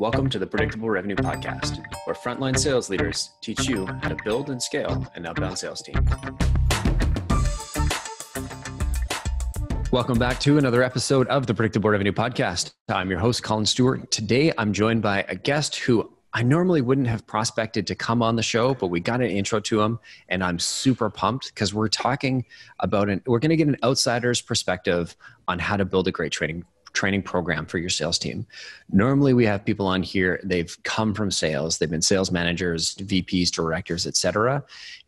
Welcome to the Predictable Revenue Podcast, where frontline sales leaders teach you how to build and scale an outbound sales team. Welcome back to another episode of the Predictable Revenue Podcast. I'm your host, Colin Stewart. Today, I'm joined by a guest who I normally wouldn't have prospected to come on the show, but we got an intro to him, and I'm super pumped because we're talking about we're going to get an outsider's perspective on how to build a great training program for your sales team. Normally we have people on here, they've come from sales, they've been sales managers, VPs, directors, etc.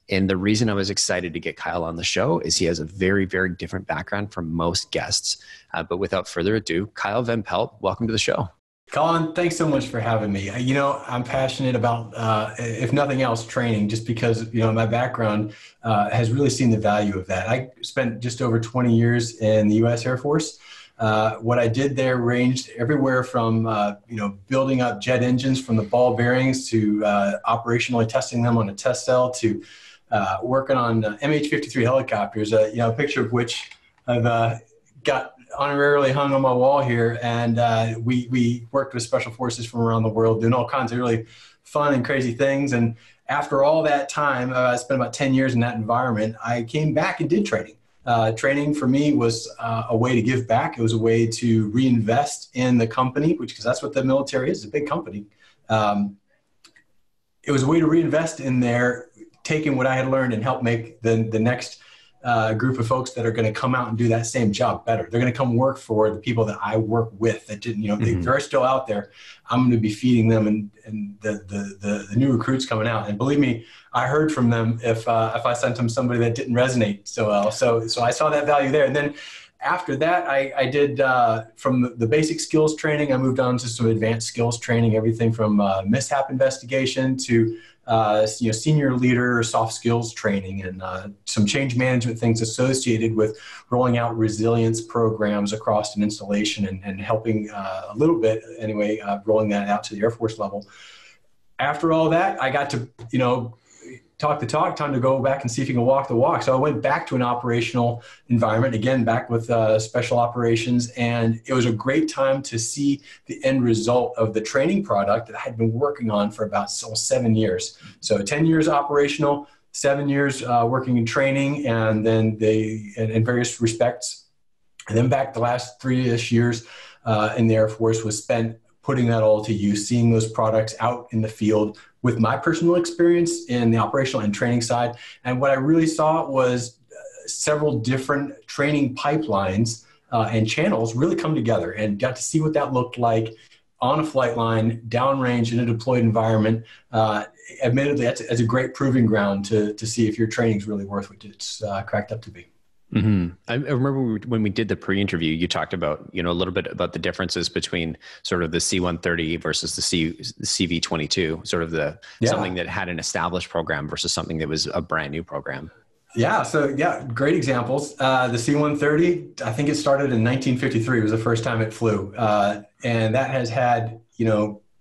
And the reason I was excited to get Kyle on the show is he has a very, very different background from most guests. But without further ado, Kyle Van Pelt, welcome to the show. Colin, thanks so much for having me. You know, I'm passionate about, if nothing else, training, just because, you know, my background has really seen the value of that. I spent just over 20 years in the U.S. Air Force. What I did there ranged everywhere from, building up jet engines from the ball bearings to operationally testing them on a test cell to working on MH-53 helicopters, a picture of which I've got honorarily hung on my wall here. And we worked with special forces from around the world doing all kinds of really fun and crazy things. And after all that time, I spent about 10 years in that environment. I came back and did training. Training for me was a way to give back. It was a way to reinvest in the company, because that's what the military is, a big company. It was a way to reinvest in there, taking what I had learned and help make the next group of folks that are going to come out and do that same job better. They're going to come work for the people that I work with that didn't, they're still out there. I'm going to be feeding them and the new recruits coming out. And believe me, I heard from them if I sent them somebody that didn't resonate so well. So I saw that value there. And then after that, I did from the basic skills training, I moved on to some advanced skills training, everything from mishap investigation to senior leader soft skills training and some change management things associated with rolling out resilience programs across an installation and helping a little bit anyway, rolling that out to the Air Force level. After all that, I got to, talk the talk, time to go back and see if you can walk the walk. So I went back to an operational environment, again, back with special operations. And it was a great time to see the end result of the training product that I had been working on for about 7 years. So 10 years operational, 7 years working in training, and then in various respects. And then back the last 3-ish years in the Air Force was spent putting that all to use, seeing those products out in the field with my personal experience in the operational and training side. And what I really saw was several different training pipelines and channels really come together, and got to see what that looked like on a flight line, downrange in a deployed environment. Admittedly, that's a great proving ground to see if your training's really worth what it's cracked up to be. Mm-hmm. I remember when we did the pre-interview, you talked about, a little bit about the differences between sort of the C-130 versus the CV-22, sort of something that had an established program versus something that was a brand new program. Yeah. So yeah, great examples. The C-130, I think it started in 1953 was the first time it flew. And that has had,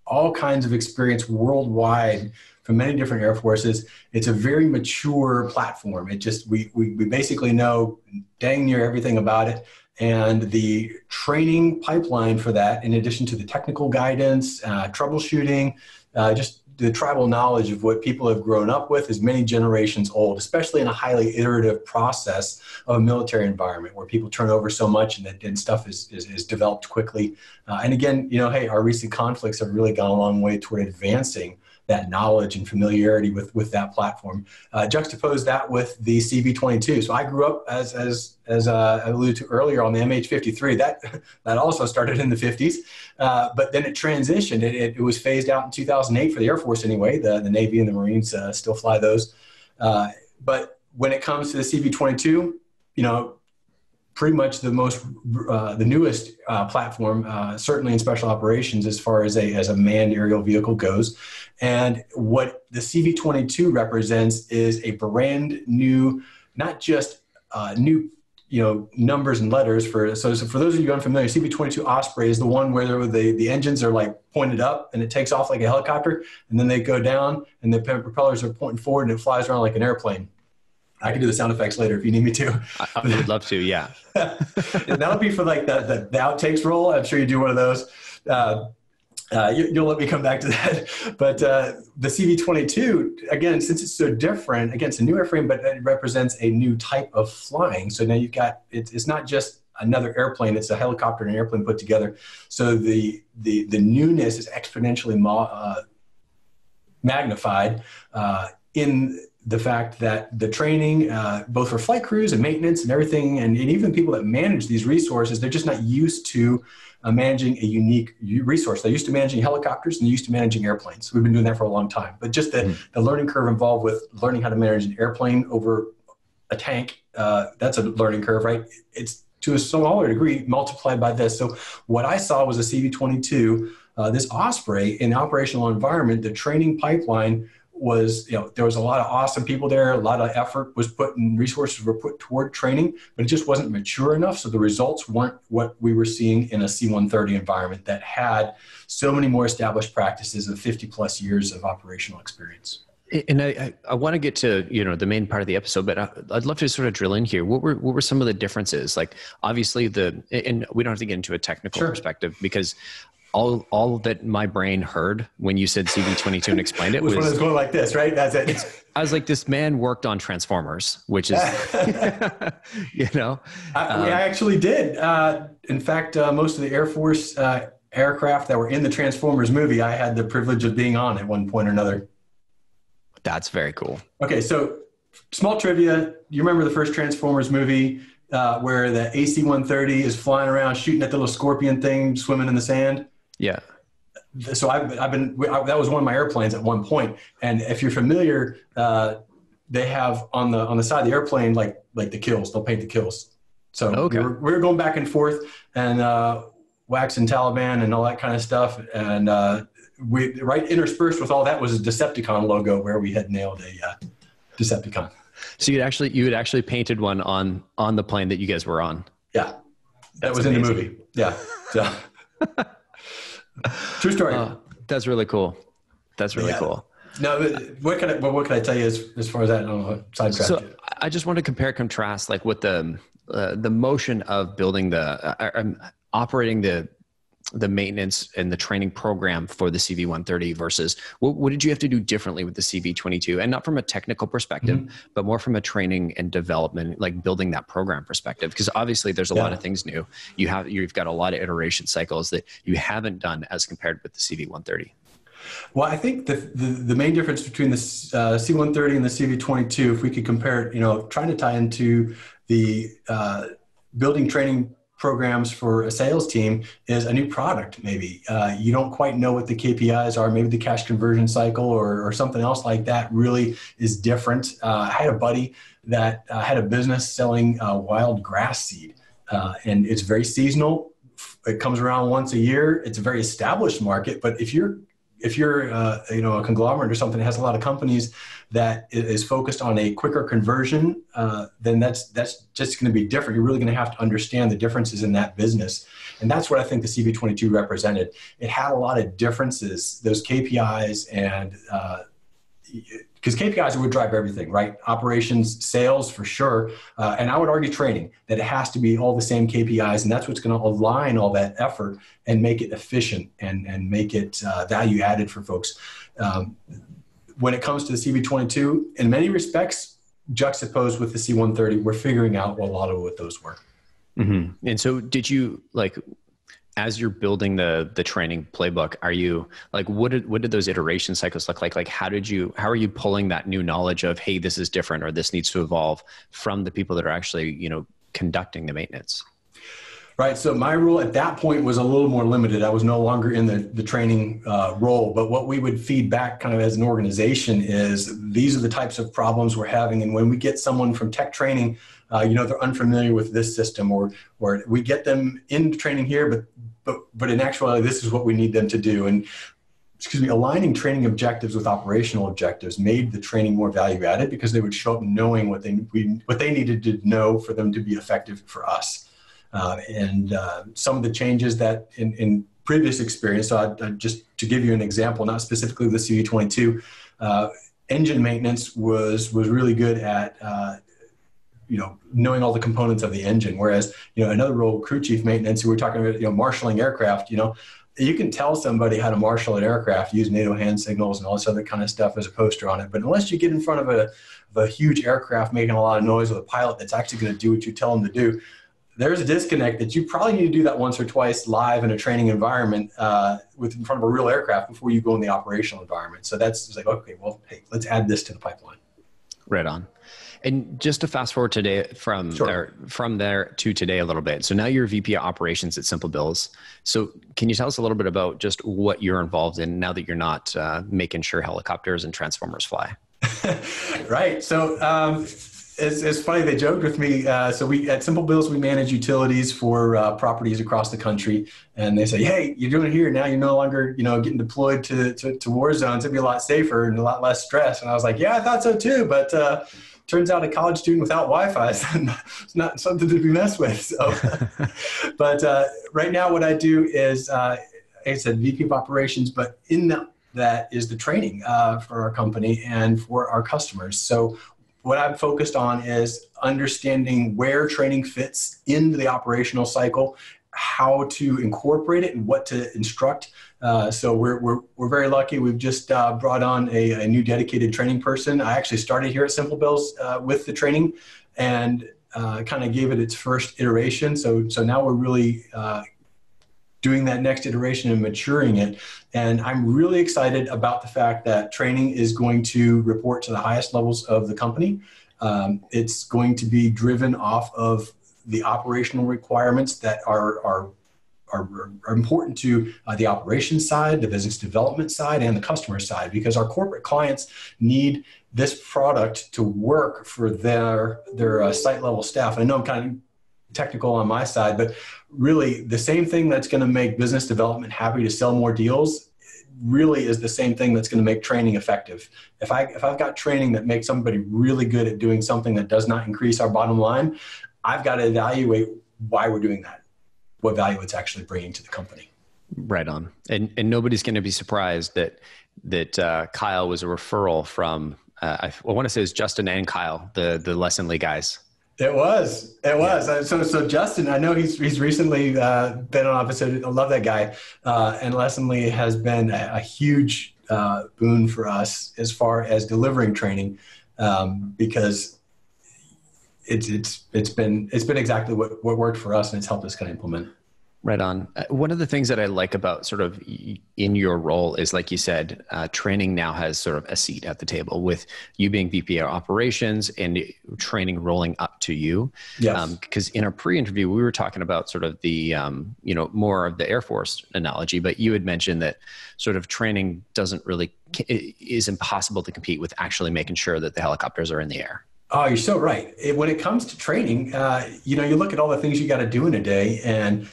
all kinds of experience worldwide from many different air forces. It's a very mature platform. It just, we basically know dang near everything about it. And the training pipeline for that, in addition to the technical guidance, troubleshooting, just the tribal knowledge of what people have grown up with is many generations old, especially in a highly iterative process of a military environment where people turn over so much and stuff is developed quickly. And again, our recent conflicts have really gone a long way toward advancing that knowledge and familiarity with that platform. Juxtapose that with the CV-22. So I grew up, as I alluded to earlier, on the MH-53. That also started in the 50s, but then it transitioned. It was phased out in 2008 for the Air Force anyway. The Navy and the Marines still fly those. But when it comes to the CV-22, pretty much the newest platform, certainly in special operations as far as a manned aerial vehicle goes. And what the CV-22 represents is a brand new, not just new, numbers and letters for, so for those of you unfamiliar, CV-22 Osprey is the one where the engines are like pointed up and it takes off like a helicopter, and then they go down and the propellers are pointing forward and it flies around like an airplane. I can do the sound effects later if you need me to. I would love to, yeah. That'll be for like the outtakes roll. I'm sure you do one of those. You'll let me come back to that. But the CV-22, again, since it's so different, again, it's a new airframe, but it represents a new type of flying. So now you've got, it's not just another airplane, it's a helicopter and an airplane put together. So the newness is exponentially magnified in the fact that the training, both for flight crews and maintenance and everything, and even people that manage these resources, they're just not used to managing a unique resource. They're used to managing helicopters and they're used to managing airplanes. We've been doing that for a long time. But just the learning curve involved with learning how to manage an airplane over a tank, that's a learning curve, right? It's to a smaller degree multiplied by this. So what I saw was a CV-22, this Osprey in operational environment, the training pipeline was, you know, there was a lot of awesome people there. A lot of effort was put and resources were put toward training, but it just wasn't mature enough. So the results weren't what we were seeing in a C-130 environment that had so many more established practices of 50 plus years of operational experience. And I want to get to, you know, the main part of the episode, but I'd love to sort of drill in here. What were some of the differences? Like obviously and we don't have to get into a technical Sure. perspective because all that my brain heard when you said CV-22 and explained it was going like this, right? That's it. I was like, this man worked on Transformers, which is, you know. I actually did. In fact, most of the Air Force aircraft that were in the Transformers movie, I had the privilege of being on at one point or another. That's very cool. Okay, so small trivia. You remember the first Transformers movie where the AC-130 is flying around, shooting at the little scorpion thing, swimming in the sand? Yeah. So that was one of my airplanes at one point. And if you're familiar, they have on the side of the airplane, like the kills, they'll paint the kills. So okay. we were going back and forth and Wax and Taliban and all that kind of stuff. And we right interspersed with all that was a Decepticon logo where we had nailed a Decepticon. So you had actually painted one on the plane that you guys were on. Yeah. That was amazing. In the movie. Yeah. So. True story. That's really cool. That's really cool. No, what can I tell you as far as that? I don't know. Sidetrack. So I just want to compare contrast, like with the motion of building operating the maintenance and the training program for the CV-130 versus what did you have to do differently with the CV-22, and not from a technical perspective, but more from a training and development, like building that program perspective? Because obviously there's a lot of things new. You've got a lot of iteration cycles that you haven't done as compared with the CV-130. Well, I think the main difference between the C-130 and the CV-22, if we could compare it, you know, trying to tie into the building training programs for a sales team, is a new product. Maybe you don't quite know what the KPIs are. Maybe the cash conversion cycle or something else like that really is different. I had a buddy that had a business selling wild grass seed, and it's very seasonal. It comes around once a year. It's a very established market, but if you're you know, a conglomerate or something that has a lot of companies that is focused on a quicker conversion, then that's just going to be different. You're really going to have to understand the differences in that business. And that's what I think the CV-22 represented. It had a lot of differences, those KPIs, and because KPIs would drive everything, right? Operations, sales for sure. And I would argue training, that it has to be all the same KPIs, and that's what's going to align all that effort and make it efficient and make it value added for folks. When it comes to the CV-22, in many respects, juxtaposed with the C-130, we're figuring out a lot of what those were. Mm-hmm. And so did you, like, as you're building the training playbook, are you like, what did those iteration cycles look like? Like, how are you pulling that new knowledge of, hey, this is different, or this needs to evolve, from the people that are actually, you know, conducting the maintenance? Right. So my role at that point was a little more limited. I was no longer in the training role, but what we would feed back kind of as an organization is, these are the types of problems we're having. And when we get someone from tech training, you know, they're unfamiliar with this system, or we get them into training here, but in actuality, this is what we need them to do. And aligning training objectives with operational objectives made the training more value added, because they would show up knowing what they needed to know for them to be effective for us. And some of the changes that in previous experience, so I just to give you an example, not specifically the CV-22, engine maintenance was really good at knowing all the components of the engine. Whereas, another role, crew chief maintenance, who we're talking about, marshaling aircraft, you can tell somebody how to marshal an aircraft, use NATO hand signals and all this other kind of stuff as a poster on it. But unless you get in front of a huge aircraft making a lot of noise with a pilot that's actually going to do what you tell them to do, there's a disconnect that you probably need to do that once or twice live in a training environment in front of a real aircraft before you go in the operational environment. So that's like, okay, well, hey, let's add this to the pipeline. Right on. And just to fast forward today from there to today a little bit. So now you're VP of Operations at SimpleBills. So can you tell us a little bit about just what you're involved in now that you're not making sure helicopters and Transformers fly? Right. So it's funny, they joked with me. So we at SimpleBills, we manage utilities for properties across the country. And they say, hey, you're doing it here. Now you're no longer, getting deployed to war zones. It'd be a lot safer and a lot less stress. And I was like, yeah, I thought so too. But turns out a college student without Wi-Fi is not something to be messed with. So, but right now what I do is, like I said, VP of Operations, but in that is the training for our company and for our customers. So what I'm focused on is understanding where training fits into the operational cycle, how to incorporate it, and what to instruct. So we're very lucky. We've just brought on a new dedicated training person. I actually started here at SimpleBills with the training and kind of gave it its first iteration. So now we're really doing that next iteration and maturing it. And I'm really excited about the fact that training is going to report to the highest levels of the company. It's going to be driven off of the operational requirements that are important to the operations side, the business development side, and the customer side, because our corporate clients need this product to work for their site level staff. And I know I'm kind of technical on my side, but really the same thing that's going to make business development happy to sell more deals really is the same thing that's going to make training effective. If I've got training that makes somebody really good at doing something that does not increase our bottom line, I've got to evaluate why we're doing that, what value it's actually bringing to the company. Right on. And nobody's going to be surprised that Kyle was a referral from, I want to say it was Justin and Kyle, the Lessonly guys. It was. Yeah. So Justin, I know he's recently been on episode. I love that guy. And Lessonly has been a huge boon for us as far as delivering training because it's been exactly what worked for us, and it's helped us kind of implement. Right on. One of the things that I like about sort of in your role is, like you said, training now has sort of a seat at the table with you being VP of Operations and training rolling up to you. Yes. Because in our pre-interview, we were talking about sort of the, more of the Air Force analogy, but you had mentioned that sort of training doesn't really, it is impossible to compete with actually making sure that the helicopters are in the air. Oh, you're so right. When it comes to training, you look at all the things you got to do in a day and,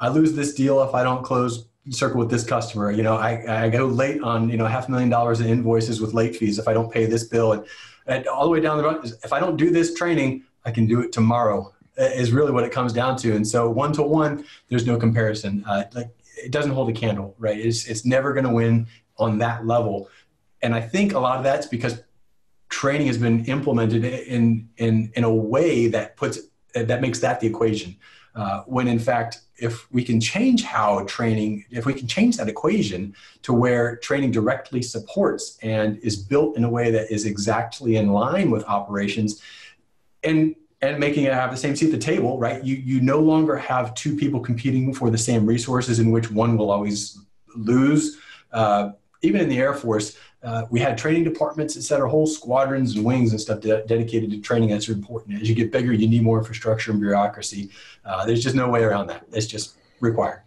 I lose this deal if I don't close circle with this customer. I go late on, $500,000 in invoices with late fees if I don't pay this bill. And all the way down the road, if I don't do this training, I can do it tomorrow is really what it comes down to. And so one-to-one, there's no comparison. It doesn't hold a candle, right? It's never going to win on that level. And I think a lot of that's because training has been implemented in a way that makes that the equation. When in fact, if we can change that equation to where training directly supports and is built in a way that is exactly in line with operations, and making it have the same seat at the table, right? You no longer have two people competing for the same resources in which one will always lose. Even in the Air Force, we had training departments, et cetera, whole squadrons and wings and stuff dedicated to training. That's important. As you get bigger, you need more infrastructure and bureaucracy. There's just no way around that. It's just required.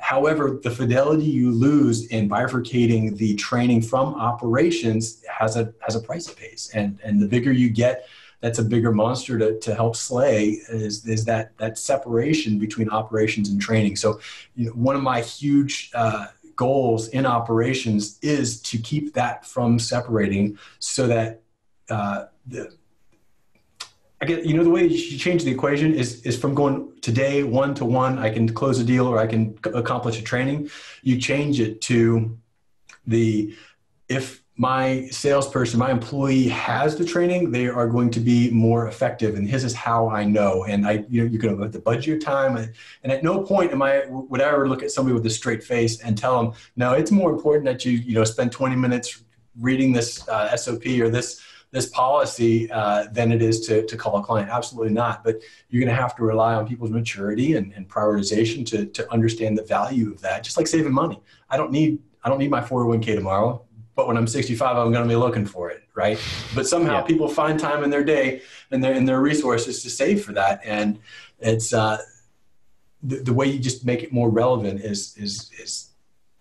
However, the fidelity you lose in bifurcating the training from operations has a price it pays. And the bigger you get, that's a bigger monster to help slay is that separation between operations and training. So one of my huge goals in operations is to keep that from separating so that, the way you change the equation is from going today, one-to-one, I can close a deal or I can accomplish a training. You change it to if my salesperson, my employee has the training, they are going to be more effective. And this is how I know. And you can have the budget your time. And at no point would I ever look at somebody with a straight face and tell them, no, it's more important that you spend 20 minutes reading this SOP or this policy than it is to call a client. Absolutely not. But you're going to have to rely on people's maturity and prioritization to understand the value of that. Just like saving money. I don't need my 401k tomorrow. But when I'm 65, I'm going to be looking for it, right? But somehow people find time in their day and their resources to save for that. And it's the way you just make it more relevant is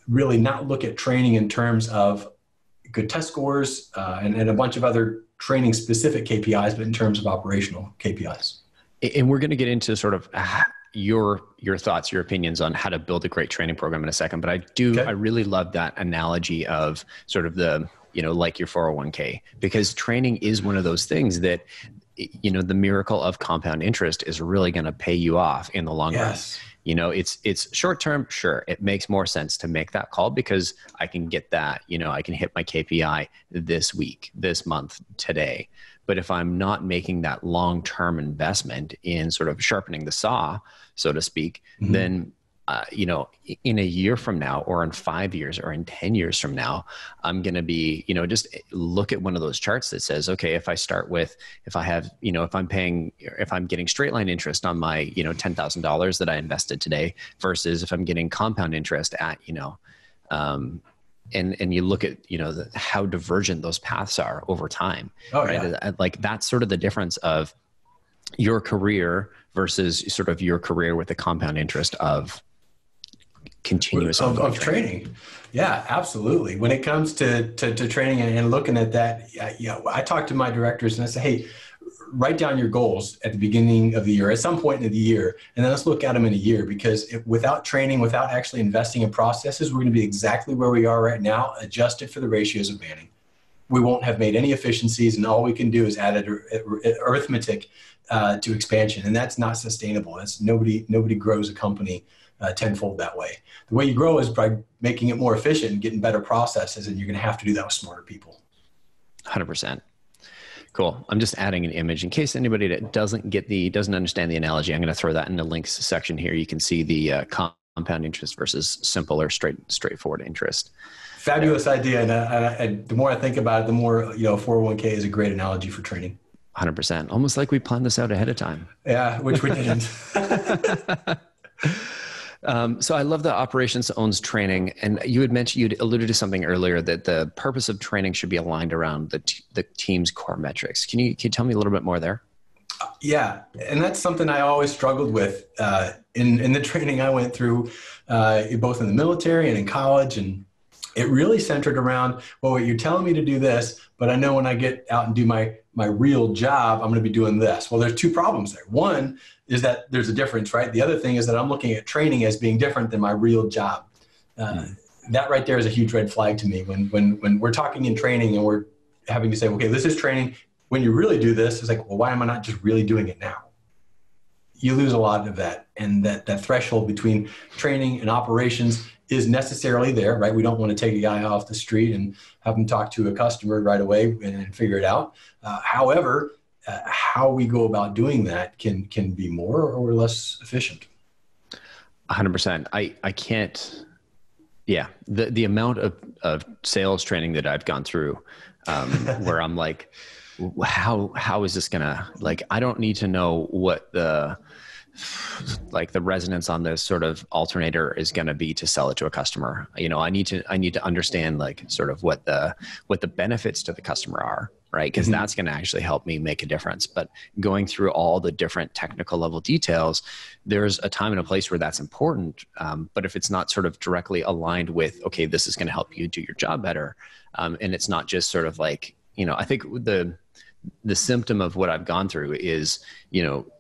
really not look at training in terms of good test scores and a bunch of other training-specific KPIs, but in terms of operational KPIs. And we're going to get into sort of your thoughts, your opinions on how to build a great training program in a second. But I really love that analogy of sort of the, like your 401k, because training is one of those things that, the miracle of compound interest is really going to pay you off in the long run. It's short term. Sure. It makes more sense to make that call because I can get that, I can hit my KPI this week, this month, today. But if I'm not making that long-term investment in sort of sharpening the saw, so to speak, mm-hmm. then, in a year from now or in 5 years or in 10 years from now, I'm going to be, just look at one of those charts that says, okay, if I'm getting straight line interest on my, $10,000 that I invested today versus if I'm getting compound interest at, and you look at, how divergent those paths are over time, right? Yeah. Like that's sort of the difference of your career versus sort of your career with the compound interest of continuous of training. Yeah, absolutely. When it comes to training and looking at that, I talk to my directors and I say, hey, write down your goals at the beginning of the year, at some point in the year, and then let's look at them in a year, because without training, without actually investing in processes, we're going to be exactly where we are right now, adjusted for the ratios of Manning. We won't have made any efficiencies, and all we can do is add arithmetic to expansion, and that's not sustainable. That's nobody grows a company tenfold that way. The way you grow is by making it more efficient and getting better processes, and you're going to have to do that with smarter people. 100%. Cool. I'm just adding an image in case anybody that doesn't understand the analogy. I'm going to throw that in the links section here. You can see the compound interest versus simple or straightforward interest. Fabulous idea. And the more I think about it, the more, 401k is a great analogy for training. 100%. Almost like we planned this out ahead of time. Yeah, which we didn't. So I love the operations owns training, and you'd alluded to something earlier that the purpose of training should be aligned around the team's core metrics. Can you tell me a little bit more there? Yeah, and that's something I always struggled with in the training I went through, both in the military and in college, and it really centered around, well, you're telling me to do this, but I know when I get out and do my real job, I'm going to be doing this. Well, there's two problems there. One is that there's a difference, right? The other thing is that I'm looking at training as being different than my real job. That right there is a huge red flag to me. When we're talking in training and we're having to say, okay, this is training. When you really do this, it's like, well, why am I not just really doing it now? You lose a lot of that. And that threshold between training and operations is necessarily there, right? We don't want to take a guy off the street and have him talk to a customer right away and figure it out. However, how we go about doing that can be more or less efficient. 100%. I can't. Yeah. The amount of sales training that I've gone through where I'm like, how is this gonna, like, I don't need to know what the resonance on this sort of alternator is going to be to sell it to a customer. I need to understand like sort of what the benefits to the customer are, right? Because mm-hmm. that's going to actually help me make a difference. But going through all the different technical level details, there's a time and a place where that's important. But if it's not sort of directly aligned with, okay, this is going to help you do your job better. And it's not just sort of like, I think the symptom of what I've gone through is,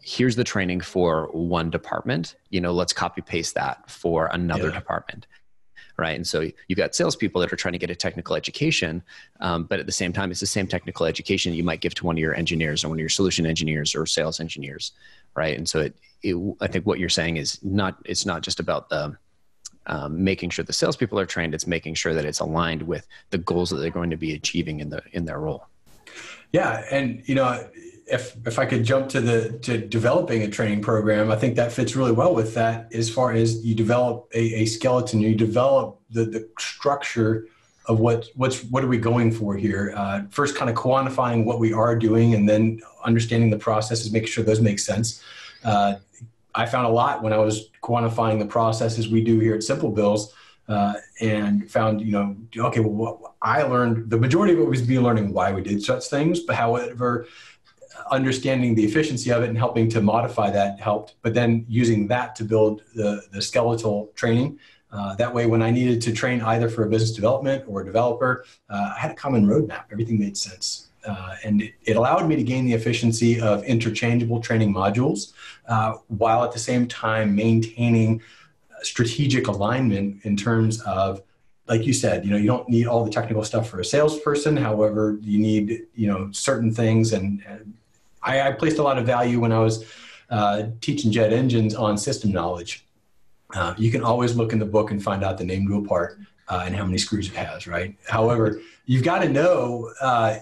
here's the training for one department, let's copy paste that for another department. Right. And so you've got salespeople that are trying to get a technical education. But at the same time, it's the same technical education you might give to one of your engineers or one of your solution engineers or sales engineers. Right. And so I think what you're saying is it's not just about making sure the salespeople are trained. It's making sure that it's aligned with the goals that they're going to be achieving in their role. Yeah. And, you know, if I could jump to developing a training program, I think that fits really well with that, as far as you develop a skeleton, you develop the structure of what are we going for here? First kind of quantifying what we are doing, and then understanding the processes, making sure those make sense. I found a lot when I was quantifying the processes we do here at SimpleBills, and found, you know, okay, well, what I learned, the majority of it was me learning why we did such things, but however, understanding the efficiency of it and helping to modify that helped, but then using that to build the skeletal training. That way, when I needed to train either for a business development or a developer, I had a common roadmap. Everything made sense. And it allowed me to gain the efficiency of interchangeable training modules, while at the same time maintaining strategic alignment in terms of, like you said, you know, you don't need all the technical stuff for a salesperson. However, you need, you know, certain things. And I placed a lot of value when I was teaching jet engines on system knowledge. You can always look in the book and find out the name to a part and how many screws it has, right? However, you've got to know,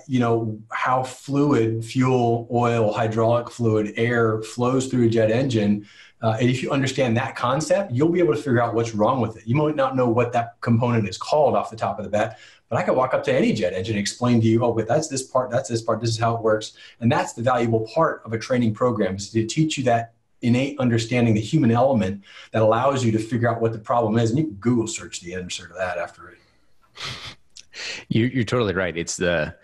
you know, how fluid, fuel, oil, hydraulic fluid, air flows through a jet engine. And if you understand that concept, you'll be able to figure out what's wrong with it. You might not know what that component is called off the top of the bat, but I could walk up to any jet engine and explain to you, oh, but that's this part, that's this part, this is how it works. And that's the valuable part of a training program, is to teach you that innate understanding, the human element that allows you to figure out what the problem is. And you can Google search the answer to that after it. You're totally right. It's the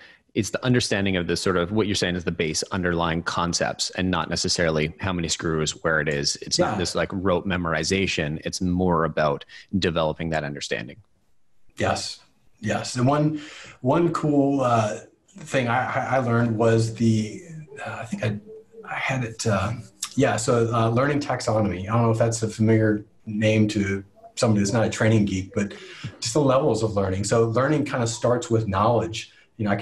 understanding of the sort of what you're saying is the base underlying concepts, and not necessarily how many screws, where it is. It's not this like rote memorization. It's more about developing that understanding. Yes. Yes. And one cool thing I learned was I think I had it, so learning taxonomy. I don't know if that's a familiar name to somebody that's not a training geek, but just the levels of learning. So learning kind of starts with knowledge. You know,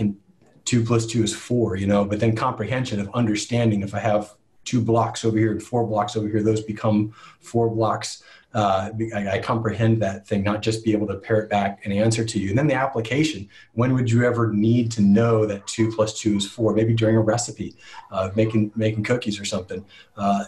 2 + 2 is 4, you know, but then comprehension of understanding. If I have 2 blocks over here and 4 blocks over here, those become 4 blocks. I comprehend that thing, not just be able to pare it back and answer to you. And then the application. When would you ever need to know that 2 + 2 is 4? Maybe during a recipe, making cookies or something.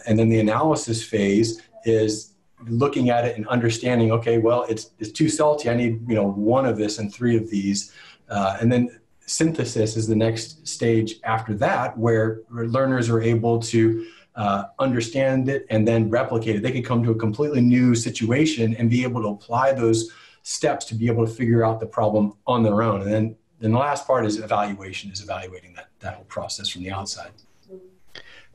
And then the analysis phase is looking at it and understanding, okay, well, it's too salty. I need, you know, 1 of this and 3 of these. And then synthesis is the next stage after that, where learners are able to understand it and then replicate it. They could come to a completely new situation and be able to apply those steps to be able to figure out the problem on their own. And then the last part is evaluation, is evaluating that whole process from the outside.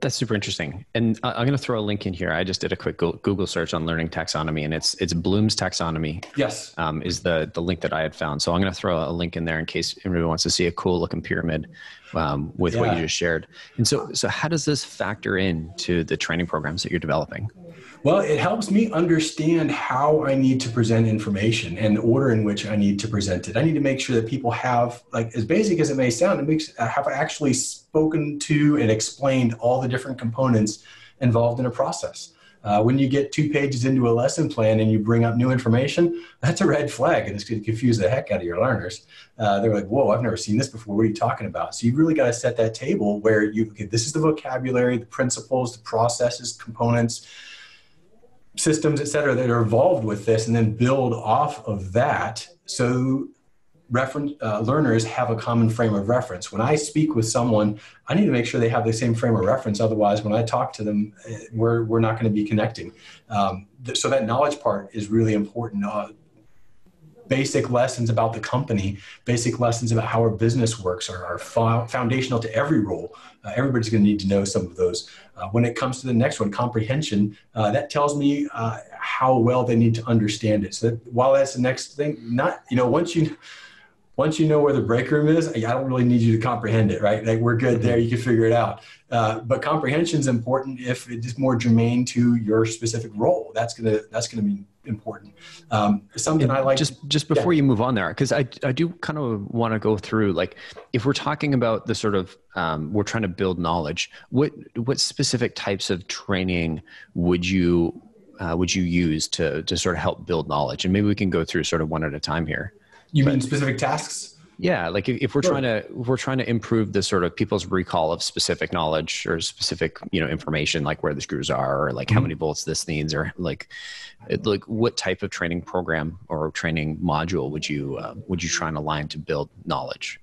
That's super interesting. And I'm going to throw a link in here. I just did a quick Google search on learning taxonomy, and it's Bloom's Taxonomy. Yes. Is the link that I had found. So I'm going to throw a link in there in case anybody wants to see a cool looking pyramid with what you just shared. And so how does this factor into the training programs that you're developing? Well, it helps me understand how I need to present information and the order in which I need to present it. I need to make sure that people have, like, as basic as it may sound, have actually spoken to and explained all the different components involved in a process. When you get 2 pages into a lesson plan and you bring up new information, that's a red flag, and it's going to confuse the heck out of your learners. They're like, whoa, I've never seen this before. What are you talking about? So you really got to set that table where this is the vocabulary, the principles, the processes, components, systems, et cetera, that are involved with this, and then build off of that. So learners have a common frame of reference. When I speak with someone, I need to make sure they have the same frame of reference. Otherwise, when I talk to them, we're not going to be connecting. So that knowledge part is really important. Basic lessons about the company, basic lessons about how our business works are foundational to every role. Everybody's going to need to know some of those. When it comes to the next one, comprehension, that tells me how well they need to understand it. So that, while that's the next thing, once you know where the break room is, I don't really need you to comprehend it, right? Like, we're good there. You can figure it out. But comprehension is important if it is more germane to your specific role. That's gonna be important. Something I like. Just before you move on there, because I do kind of want to go through, like, if we're talking about the sort of we're trying to build knowledge, what specific types of training would you would you use to sort of help build knowledge? And maybe we can go through sort of one at a time here. You mean specific tasks? Yeah, like if we're trying to improve the sort of people's recall of specific knowledge or specific, information, like where the screws are, or like how many bolts this needs, or like what type of training program or training module would you try and align to build knowledge?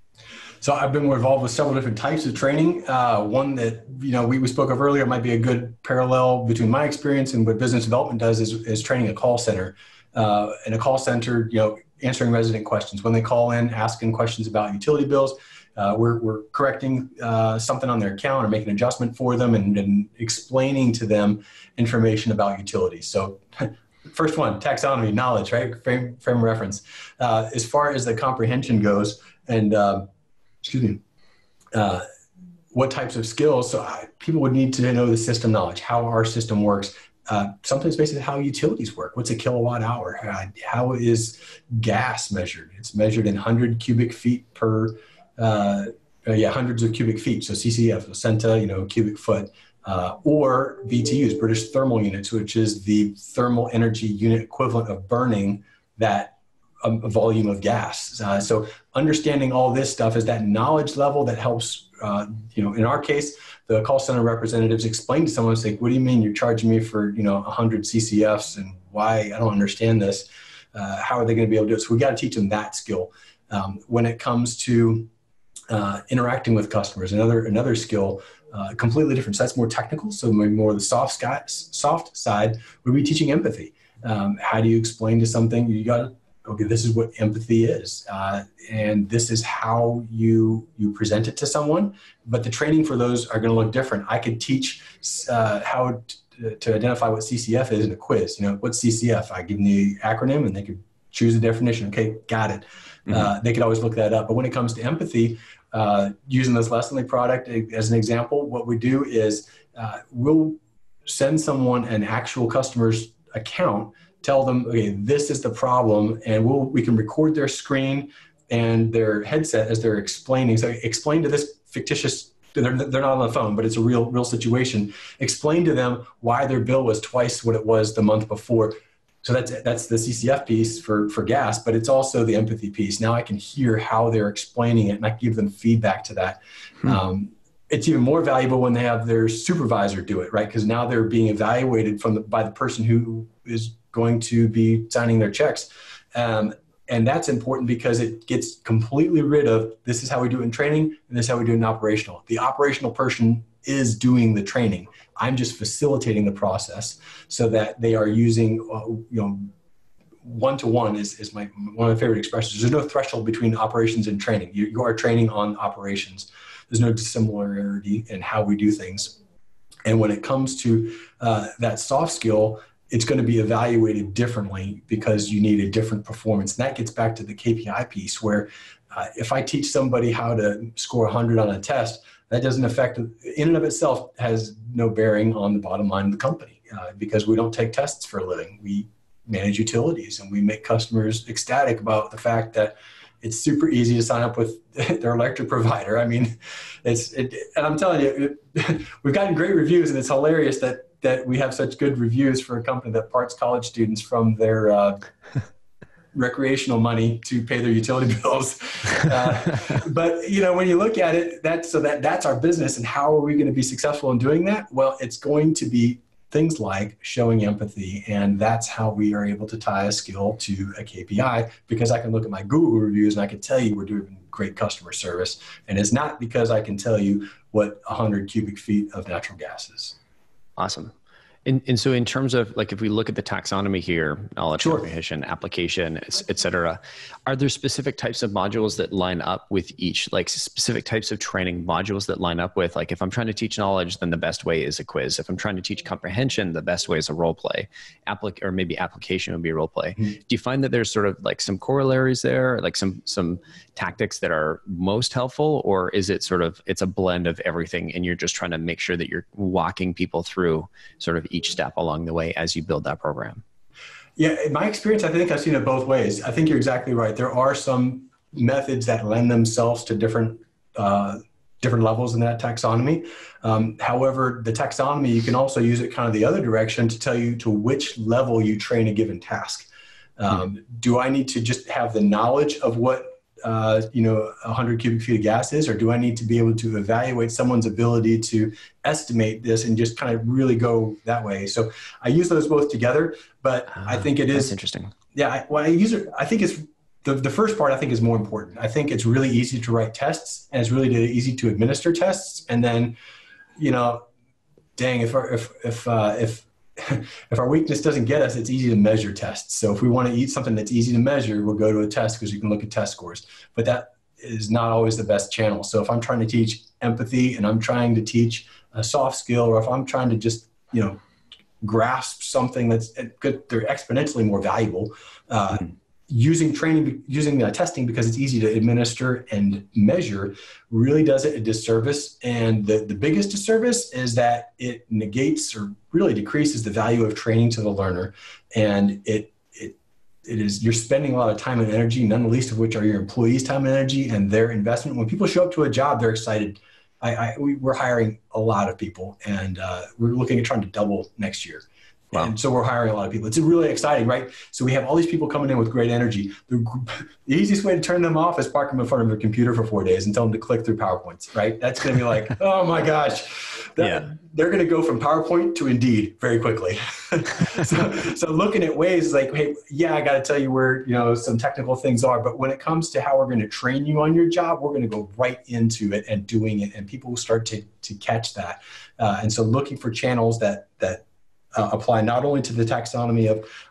So I've been involved with several different types of training. One that, we spoke of earlier might be a good parallel between my experience and what business development does is training a call center. In a call center, answering resident questions. When they call in, asking questions about utility bills, we're correcting something on their account or making an adjustment for them and explaining to them information about utilities. So first one, taxonomy, knowledge, right? Frame reference. As far as the comprehension goes and, what types of skills? So people would need to know the system knowledge, how our system works. Sometimes basically how utilities work. What's a kilowatt hour? How is gas measured? It's measured in 100 cubic feet per, hundreds of cubic feet. So CCF, centa, cubic foot, or BTUs, British thermal units, which is the thermal energy unit equivalent of burning that volume of gas. So understanding all this stuff is that knowledge level that helps, in our case, the call center representatives explain to someone, say, what do you mean you're charging me for, 100 CCFs and why? I don't understand this. How are they going to be able to do it? So we got to teach them that skill. When it comes to interacting with customers, another skill, completely different. So that's more technical. So maybe more the soft side would be teaching empathy. How do you explain to something? You got to, okay, this is what empathy is, and this is how you present it to someone. But the training for those are going to look different. I could teach how to identify what CCF is in a quiz. What's CCF? I give them the acronym, and they could choose a definition. Okay, got it. Mm-hmm. They could always look that up. But when it comes to empathy, using this Lessonly product as an example, what we do is we'll send someone an actual customer's account. Tell them, okay, this is the problem, and we can record their screen and their headset as they're explaining. So explain to this fictitious, they're not on the phone, but it's a real situation. Explain to them why their bill was twice what it was the month before. So that's the CCF piece for gas, but it's also the empathy piece. Now I can hear how they're explaining it, and I can give them feedback to that. It's even more valuable when they have their supervisor do it, right? Because now they're being evaluated by the person who is going to be signing their checks. And that's important because it gets completely rid of, this is how we do it in training, and this is how we do it in operational. The operational person is doing the training. I'm just facilitating the process so that they are using, one-to-one is one of my favorite expressions. There's no threshold between operations and training. You are training on operations. There's no dissimilarity in how we do things. And when it comes to that soft skill, it's going to be evaluated differently because you need a different performance. And that gets back to the KPI piece where if I teach somebody how to score 100 on a test, that doesn't affect, in and of itself, has no bearing on the bottom line of the company because we don't take tests for a living. We manage utilities and we make customers ecstatic about the fact that it's super easy to sign up with their electric provider. I mean, and I'm telling you, we've gotten great reviews, and it's hilarious that we have such good reviews for a company that parts college students from their recreational money to pay their utility bills. But when you look at it, that's our business, and how are we going to be successful in doing that? Well, it's going to be things like showing empathy, and that's how we are able to tie a skill to a KPI, because I can look at my Google reviews and I can tell you we're doing great customer service, and it's not because I can tell you what 100 cubic feet of natural gas is. Awesome. And so in terms of, like, if we look at the taxonomy here, knowledge, comprehension, application, et cetera, are there specific types of modules that line up with each, like specific types of training modules that line up with, like, if I'm trying to teach knowledge, then the best way is a quiz. If I'm trying to teach comprehension, the best way is a role play, or maybe application would be a role play. Mm-hmm. Do you find that there's sort of like some corollaries there, like some tactics that are most helpful, or is it sort of, it's a blend of everything and you're just trying to make sure that you're walking people through sort of each step along the way as you build that program? Yeah, in my experience, I think I've seen it both ways. I think you're exactly right. There are some methods that lend themselves to different different levels in that taxonomy. However, the taxonomy, you can also use it kind of the other direction to tell you to which level you train a given task. Do I need to just have the knowledge of what, 100 cubic feet of gas is, or do I need to be able to evaluate someone's ability to estimate this and just kind of really go that way? So I use those both together, but I think it is interesting. Yeah. I use it. I think it's the first part, I think, is more important. I think it's really easy to write tests, and it's really easy to administer tests. And then, if our weakness doesn't get us, it's easy to measure tests. So if we want to eat something that's easy to measure, we'll go to a test because you can look at test scores. But that is not always the best channel. So if I'm trying to teach empathy and I'm trying to teach a soft skill, or if I'm trying to just, grasp something that's good, they're exponentially more valuable. Using testing, because it's easy to administer and measure, really does it a disservice. And the biggest disservice is that it negates or really decreases the value of training to the learner. And it is, you're spending a lot of time and energy, none the least of which are your employees' time and energy and their investment. When people show up to a job, they're excited. We're hiring a lot of people, and we're looking at trying to double next year. Wow. And so we're hiring a lot of people. It's really exciting, right? So we have all these people coming in with great energy. The easiest way to turn them off is park them in front of their computer for 4 days and tell them to click through PowerPoints, right? That's going to be like, oh my gosh. They're going to go from PowerPoint to Indeed very quickly. so looking at ways like, hey, yeah, I got to tell you where, some technical things are, but when it comes to how we're going to train you on your job, we're going to go right into it and doing it, and people will start to catch that. And so looking for channels that apply not only to the taxonomy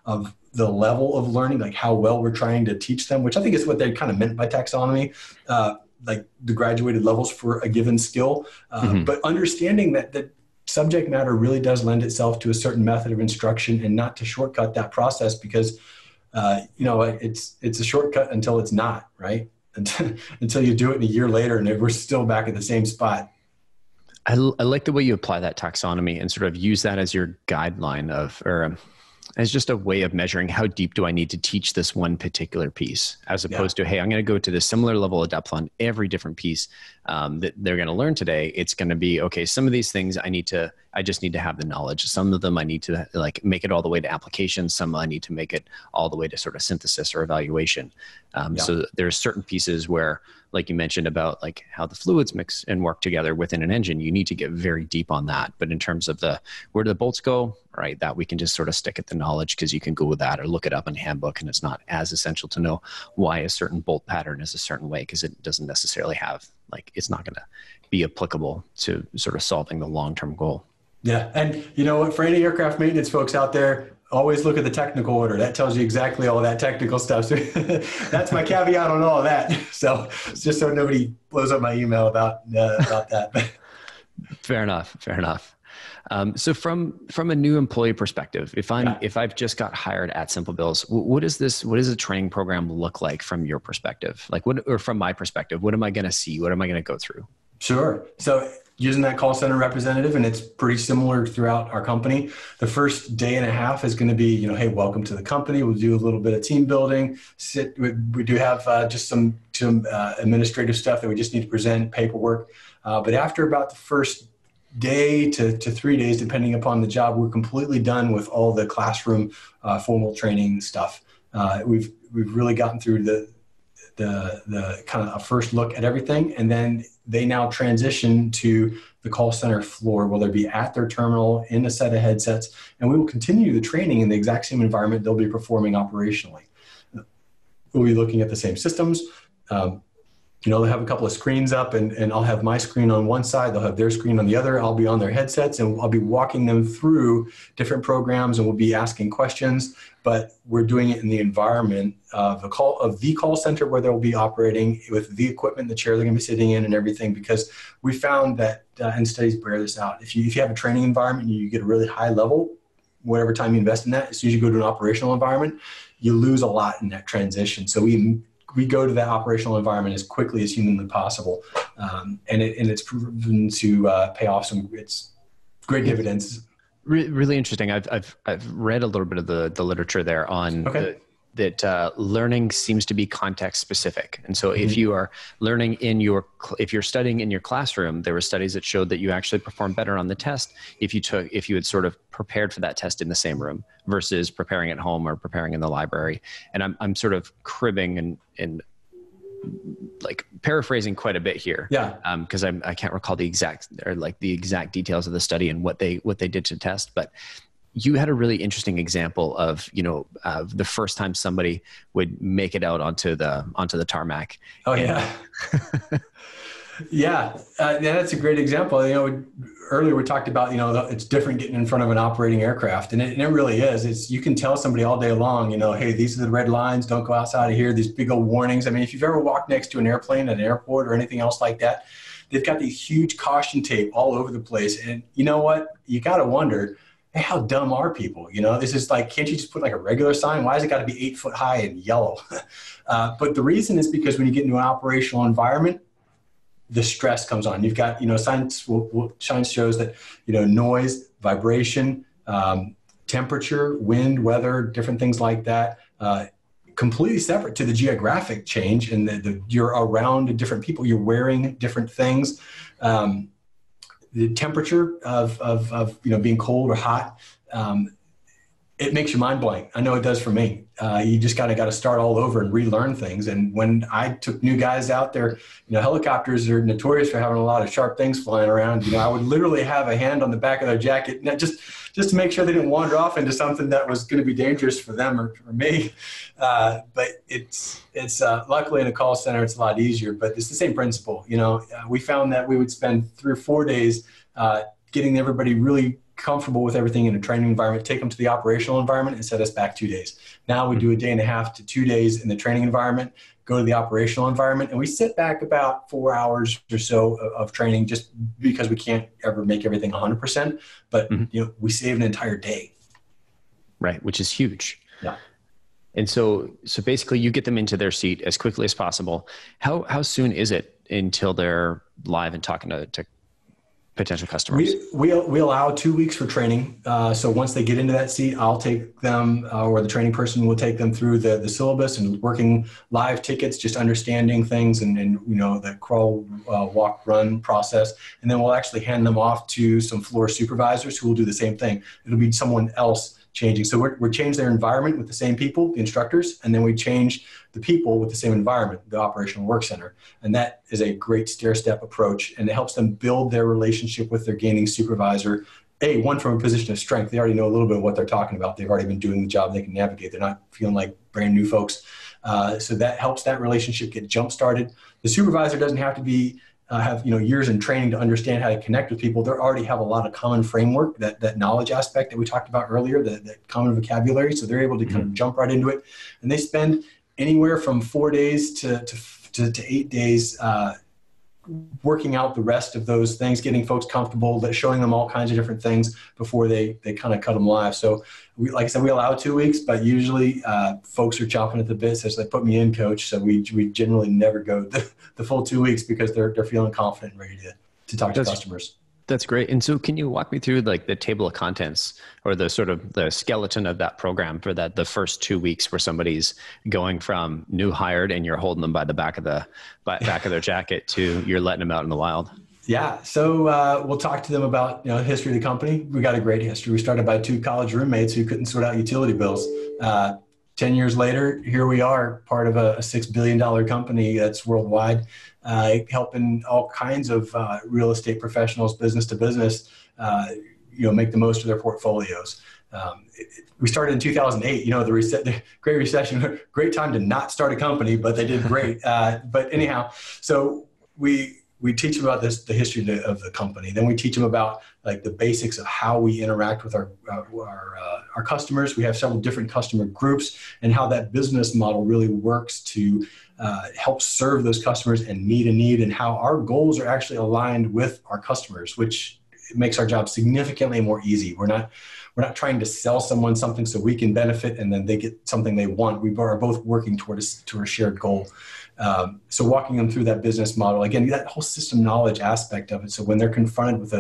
of the level of learning, like how well we're trying to teach them, which I think is what they kind of meant by taxonomy, like the graduated levels for a given skill, but understanding that subject matter really does lend itself to a certain method of instruction, and not to shortcut that process, because it's a shortcut until it's not, right? Until you do it a year later and we're still back at the same spot. I like the way you apply that taxonomy and sort of use that as your guideline or as just a way of measuring how deep do I need to teach this one particular piece, as opposed to, hey, I'm going to go to the similar level of depth on every different piece that they're going to learn today. It's going to be, okay, some of these things I just need to have the knowledge. Some of them I need to make it all the way to application. Some I need to make it all the way to sort of synthesis or evaluation. So there are certain pieces where, like you mentioned about like how the fluids mix and work together within an engine, you need to get very deep on that. But in terms of where do the bolts go, right? That we can just sort of stick at the knowledge, because you can Google that or look it up in handbook, and it's not as essential to know why a certain bolt pattern is a certain way, because it doesn't necessarily have, it's not going to be applicable to sort of solving the long-term goal. Yeah. And you know what, for any aircraft maintenance folks out there, always look at the technical order. That tells you exactly all that technical stuff. So that's my caveat on all of that. So it's just so nobody blows up my email about that. Fair enough. So from a new employee perspective, if I've just got hired at SimpleBills, what does the training program look like from your perspective? Or from my perspective, what am I going to see? What am I going to go through? Sure. So using that call center representative, and it's pretty similar throughout our company. The first day and a half is going to be, hey, welcome to the company. We'll do a little bit of team building. We do have just some administrative stuff that we just need to present, paperwork. But after about the first day to 3 days, depending upon the job, we're completely done with all the classroom formal training stuff. We've really gotten through the kind of a first look at everything. And then they now transition to the call center floor, where they'll be at their terminal in a set of headsets, and we will continue the training in the exact same environment they'll be performing operationally. We'll be looking at the same systems. They'll have a couple of screens up, and I'll have my screen on one side, they'll have their screen on the other, I'll be on their headsets, and I'll be walking them through different programs, and we'll be asking questions, but we're doing it in the environment of the call center, where they'll be operating with the equipment, the chair they're going to be sitting in and everything, because we found that, and studies bear this out, if you have a training environment, you get a really high level, whatever time you invest in that, as soon as you go to an operational environment, you lose a lot in that transition. So we go to that operational environment as quickly as humanly possible. And it's proven to pay off it's great dividends. Really interesting. I've read a little bit of the literature there on that learning seems to be context specific. And so if you are learning in your, if you're studying in your classroom, there were studies that showed that you actually perform better on the test if you took, if you had sort of prepared for that test in the same room versus preparing at home or preparing in the library. And I'm sort of cribbing and like paraphrasing quite a bit here. Yeah. Cause I can't recall the exact, or like the exact details of the study and what they did to test, but you had a really interesting example of, you know, the first time somebody would make it out onto the tarmac. Oh yeah. Yeah, that's a great example. You know, earlier we talked about, you know, it's different getting in front of an operating aircraft, and it really is. It's, you can tell somebody all day long, you know, hey, these are the red lines, don't go outside of here, these big old warnings. I mean, if you've ever walked next to an airplane at an airport or anything else like that, they've got these huge caution tape all over the place. And you know what? You got to wonder, hey, how dumb are people? You know, this is like, can't you just put like a regular sign? Why has it got to be 8 foot high and yellow? But the reason is because when you get into an operational environment, the stress comes on. You've got, you know, science shows that, you know, noise, vibration, temperature, wind, weather, different things like that, completely separate to the geographic change. And you're around different people, you're wearing different things. The temperature of, you know, being cold or hot, it makes your mind blank. I know it does for me. You just kind of got to start all over and relearn things. And when I took new guys out there, you know, helicopters are notorious for having a lot of sharp things flying around. You know, I would literally have a hand on the back of their jacket, just to make sure they didn't wander off into something that was going to be dangerous for them or for me. But it's luckily in a call center, it's a lot easier, but it's the same principle. You know, we found that we would spend 3 or 4 days getting everybody really comfortable with everything in a training environment, take them to the operational environment, and set us back 2 days. Now we do a day and a half to 2 days in the training environment, go to the operational environment, and we sit back about 4 hours or so of training, just because we can't ever make everything 100%, but you know, we save an entire day. Right. Which is huge. Yeah. And so basically you get them into their seat as quickly as possible. How soon is it until they're live and talking to potential customers? We allow 2 weeks for training. So once they get into that seat, I'll take them, or the training person will take them through the syllabus and working live tickets, just understanding things and you know, the crawl, walk, run process. And then we'll actually hand them off to some floor supervisors who will do the same thing. It'll be someone else changing. So we change their environment with the same people, the instructors, and then we change the people with the same environment, the operational work center. And that is a great stair-step approach, and it helps them build their relationship with their gaining supervisor. One, from a position of strength, they already know a little bit of what they're talking about. They've already been doing the job. They can navigate. They're not feeling like brand new folks. So that helps that relationship get jump-started. The supervisor doesn't have to be have, you know, years in training to understand how to connect with people. They already have a lot of common framework, that knowledge aspect that we talked about earlier, that common vocabulary. So they're able to kind of jump right into it. And they spend anywhere from 4 days to 8 days working out the rest of those things, getting folks comfortable, showing them all kinds of different things before they kind of cut them live. So we, like I said, we allow 2 weeks, but usually folks are chomping at the bit, so they put me in, coach. So we generally never go the full 2 weeks because they're feeling confident and ready to talk to customers. That's great. And so can you walk me through like the table of contents or the sort of the skeleton of that program for the first 2 weeks where somebody's going from new hired and you're holding them by the back of of their jacket to you're letting them out in the wild? Yeah. So we'll talk to them about, you know, history of the company. We got a great history. We started by two college roommates who couldn't sort out utility bills. 10 years later, here we are, part of a $6 billion company that's worldwide, helping all kinds of real estate professionals, business to business, you know, make the most of their portfolios. We started in 2008, you know, the Great Recession, great time to not start a company, but they did great. But anyhow, so we teach them about the history of the company. Then we teach them about like the basics of how we interact with our customers. We have several different customer groups and how that business model really works to help serve those customers and meet a need, and how our goals are actually aligned with our customers, which makes our job significantly more easy. We're not We're not trying to sell someone something so we can benefit and then they get something they want. We are both working toward a shared goal. So walking them through that business model, again, that whole system knowledge aspect of it. So when they're confronted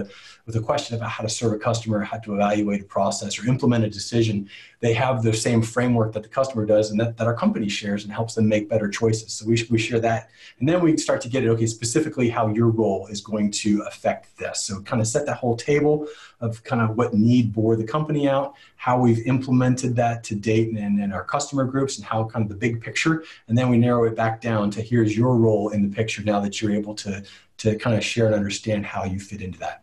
with a question about how to serve a customer, how to evaluate a process or implement a decision, they have the same framework that the customer does and that our company shares and helps them make better choices. So we share that. And then we start to get it, okay, specifically how your role is going to affect this. So kind of set that whole table of kind of what need bore the company out, how we've implemented that to date and in our customer groups and how kind of the big picture. And then we narrow it back down to here's your role in the picture now that you're able to kind of share and understand how you fit into that.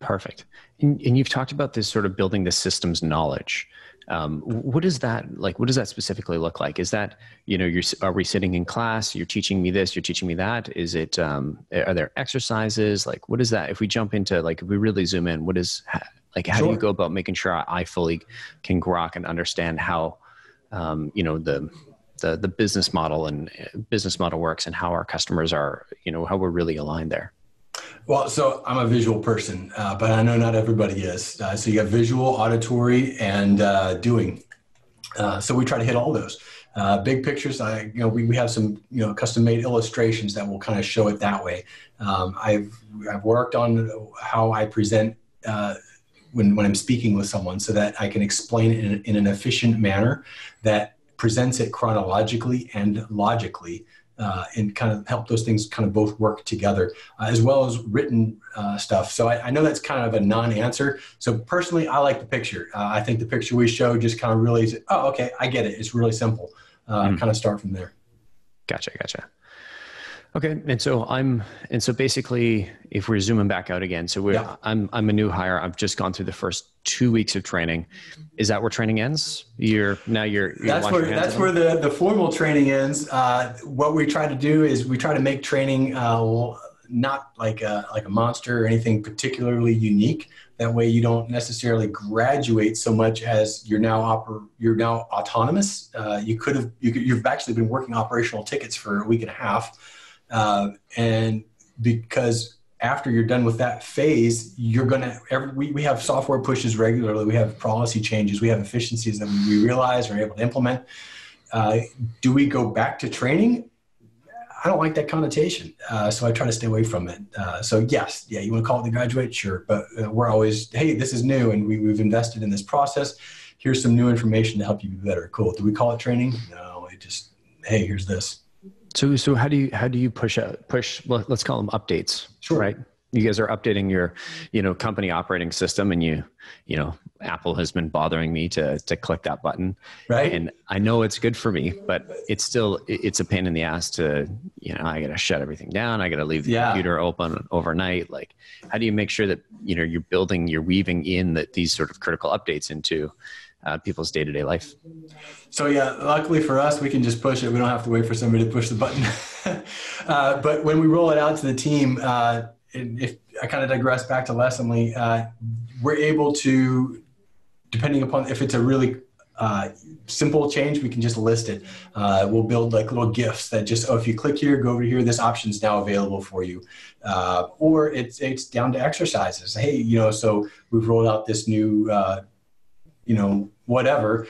Perfect. And you've talked about this sort of building the systems knowledge. What is that like? What does that specifically look like? Is that, you know, are we sitting in class? You're teaching me this, you're teaching me that. Is it, are there exercises? Like, what is that? If we jump into, like, if we really zoom in, what is, like, how do you go about making sure I fully can grok and understand how, you know, the business model and works and how our customers are, you know, how we're really aligned there? Well, so I'm a visual person, but I know not everybody is. So you got visual, auditory, and doing. So we try to hit all those. Big pictures, we have some, custom-made illustrations that will kind of show it that way. I've worked on how I present when I'm speaking with someone so that I can explain it in an efficient manner that presents it chronologically and logically. And kind of help those things kind of both work together, as well as written stuff. So I know that's kind of a non-answer. So personally, I like the picture. I think the picture we show just kind of really is, oh, okay, I get it. It's really simple. Kind of start from there. Gotcha. Okay. And so basically if we're zooming back out again, so I'm a new hire. I've just gone through the first 2 weeks of training. Is that where training ends? That's where the formal training ends. What we try to do is we try to make training, not like a monster or anything particularly unique. That way you don't necessarily graduate so much as you're now autonomous. You've actually been working operational tickets for a week and a half. And because after you're done with that phase, we have software pushes regularly. We have policy changes. We have efficiencies that we realize we're able to implement. Do we go back to training? I don't like that connotation. So I try to stay away from it. So yes. Yeah. You want to call it the graduate? Sure. But we're always, hey, this is new. And we've invested in this process. Here's some new information to help you be better. Cool. Do we call it training? No, it just, hey, here's this. So how do you push? Let's call them updates, sure. Right? You guys are updating your, company operating system, and Apple has been bothering me to click that button, right? And I know it's good for me, but it's still a pain in the ass to, I got to shut everything down. I got to leave the computer open overnight. Like, how do you make sure that you're weaving in these sort of critical updates into people's day-to-day life? So yeah, luckily for us, we can just push it. We don't have to wait for somebody to push the button. But when we roll it out to the team, if I kind of digress back to Lessonly, we're able to, depending upon if it's a really simple change, we can just list it. We'll build like little GIFs that just, if you click here, go over here, this option's now available for you. Or it's down to exercises. Hey, so we've rolled out this new whatever,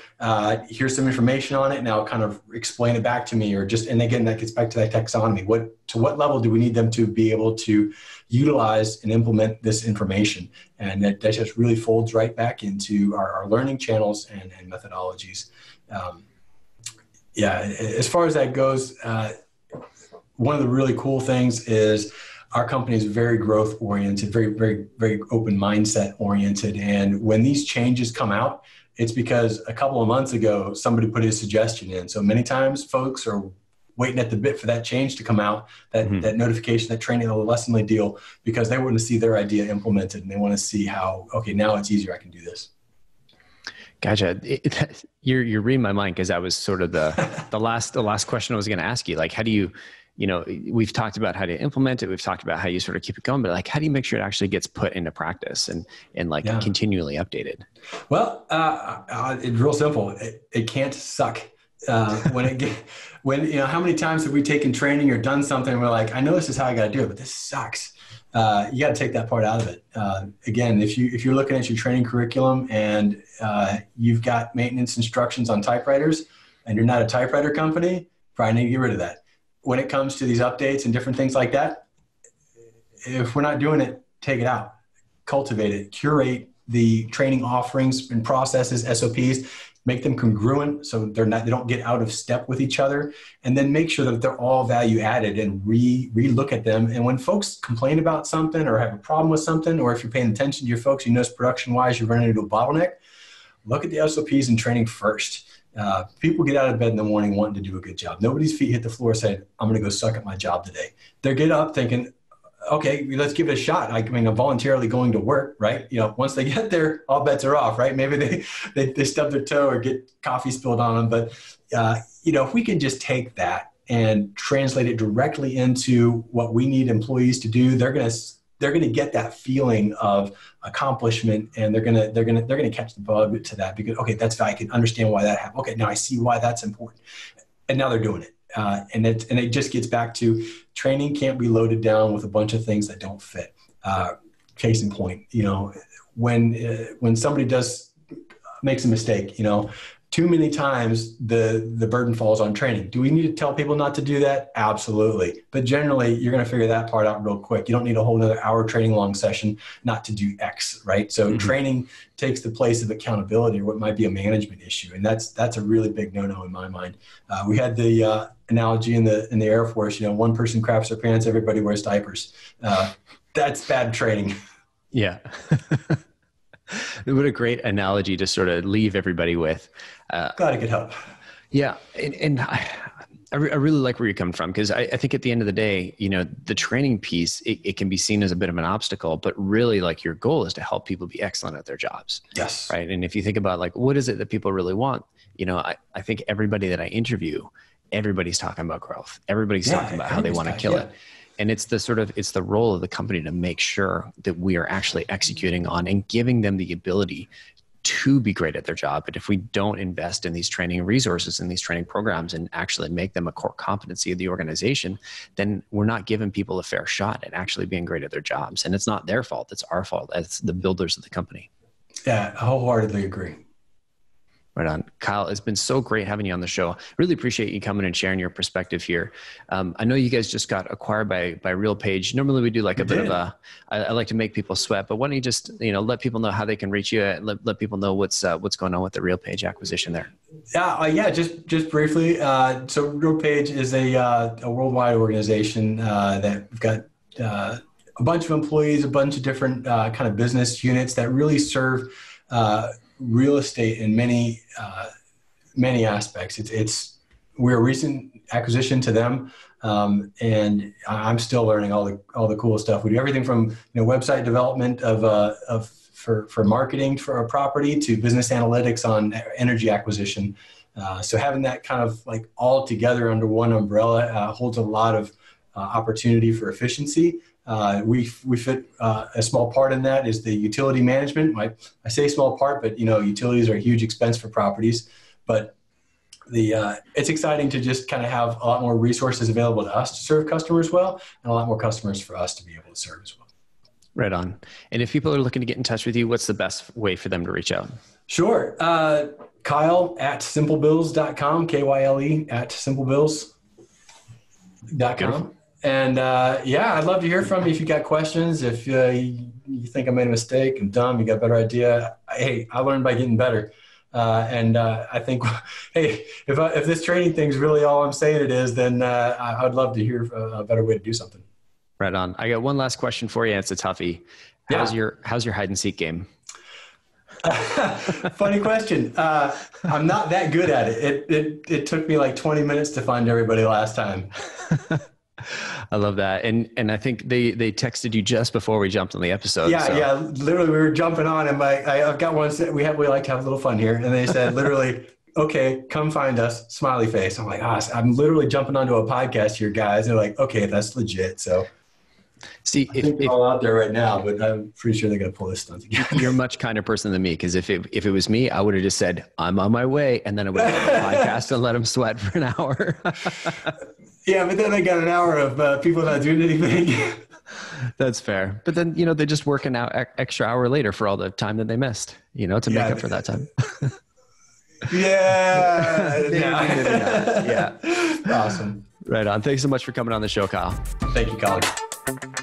here's some information on it. Now kind of explain it back to me, or just, and again, that gets back to that taxonomy. To what level do we need them to be able to utilize and implement this information? And that just really folds right back into our learning channels and methodologies. As far as that goes, one of the really cool things is our company is very growth oriented, very, very, very open mindset oriented. And when these changes come out, it's because a couple of months ago, somebody put his suggestion in. So many times folks are waiting at the bit for that change to come out, that notification, that training, the Lessonly deal, because they want to see their idea implemented and they want to see how, okay, now it's easier. I can do this. Gotcha. You're reading my mind, because that was sort of the last question I was going to ask you. Like, how do you, we've talked about how to implement it. We've talked about how you sort of keep it going, but like, how do you make sure it actually gets put into practice and continually updated? Well, it's real simple. It can't suck. when you know, how many times have we taken training or done something and we're like, I know this is how I got to do it, but this sucks. You got to take that part out of it. Again, if you're looking at your training curriculum and you've got maintenance instructions on typewriters and you're not a typewriter company, probably need to get rid of that. When it comes to these updates and different things like that, if we're not doing it, take it out, cultivate it, curate the training offerings and processes, SOPs, make them congruent so they don't get out of step with each other, and then make sure that they're all value added and re-look at them. And when folks complain about something or have a problem with something, or if you're paying attention to your folks, you notice production-wise you're running into a bottleneck, look at the SOPs and training first. People get out of bed in the morning wanting to do a good job. Nobody's feet hit the floor saying, I'm going to go suck at my job today. They get up thinking, okay, let's give it a shot. I mean, I'm voluntarily going to work, right? You know, once they get there, all bets are off, right? Maybe they stub their toe or get coffee spilled on them. But, you know, if we can just take that and translate it directly into what we need employees to do, they're going to get that feeling of accomplishment, and they're going to catch the bug to that, because, okay, that's, I can understand why that happened. Okay, now I see why that's important. And now they're doing it. And it just gets back to, training can't be loaded down with a bunch of things that don't fit. Case in point, you know, when somebody makes a mistake, you know, too many times the burden falls on training. Do we need to tell people not to do that? Absolutely. But generally, you're going to figure that part out real quick. You don't need a whole another hour training long session not to do X, right? So training takes the place of accountability, or what might be a management issue. And that's a really big no-no in my mind. We had the analogy in the Air Force, you know, one person craps their pants, everybody wears diapers. That's bad training. Yeah. What a great analogy to sort of leave everybody with. Glad I could help. Yeah. And I really like where you're coming from, because I think at the end of the day, you know, the training piece, it can be seen as a bit of an obstacle, but really, like, your goal is to help people be excellent at their jobs. Yes. Right. And if you think about, like, what is it that people really want? You know, I think everybody that I interview, everybody's talking about growth. Everybody's talking about how they want to kill it. And it's the role of the company to make sure that we are actually executing on and giving them the ability to be great at their job. But if we don't invest in these training resources and these training programs and actually make them a core competency of the organization, then we're not giving people a fair shot at actually being great at their jobs. And it's not their fault. It's our fault as the builders of the company. Yeah, I wholeheartedly agree. Right on. Kyle, it's been so great having you on the show. Really appreciate you coming and sharing your perspective here. I know you guys just got acquired by RealPage. Normally we do like I like to make people sweat, but why don't you just, you know, let people know how they can reach you and let people know what's going on with the RealPage acquisition there. Yeah. Just briefly. So RealPage is a worldwide organization that we've got a bunch of employees, a bunch of different kind of business units that really serve real estate in many aspects. We're a recent acquisition to them, and I'm still learning all the cool stuff. We do everything from, you know, website development for marketing for a property to business analytics on energy acquisition. So having that kind of like all together under one umbrella holds a lot of opportunity for efficiency. We fit a small part in that is the utility management. I say small part, but, you know, utilities are a huge expense for properties. But it's exciting to just kind of have a lot more resources available to us to serve customers well, and a lot more customers for us to be able to serve as well. Right on. And if people are looking to get in touch with you, what's the best way for them to reach out? Sure. Kyle@SimpleBills.com, KYLE@SimpleBills.com. And I'd love to hear from you if you got questions. If you think I made a mistake, I'm dumb, you got a better idea. Hey, I learned by getting better. I think, hey, if this training thing's really all I'm saying it is, then I'd love to hear a better way to do something. Right on. I got one last question for you. It's a toughie. How's your hide and seek game? Funny question. I'm not that good at it. It took me like 20 minutes to find everybody last time. I love that. And I think they texted you just before we jumped on the episode. Yeah. Literally, we were jumping on, and I've got one. We like to have a little fun here. And they said, literally, okay, come find us, smiley face. I'm like, I'm literally jumping onto a podcast here, guys. And they're like, okay, that's legit. So See, I think they're all out there right now, but I'm pretty sure they're going to pull this stunt again. You're a much kinder person than me, because if it was me, I would have just said, I'm on my way, and then I would have done a podcast and let them sweat for an hour. Yeah, but then I got an hour of people not doing anything. That's fair. But then, they just work an extra hour later for all the time that they missed, to make up for that time. Yeah. Yeah. Awesome. Right on. Thanks so much for coming on the show, Kyle. Thank you, Colin.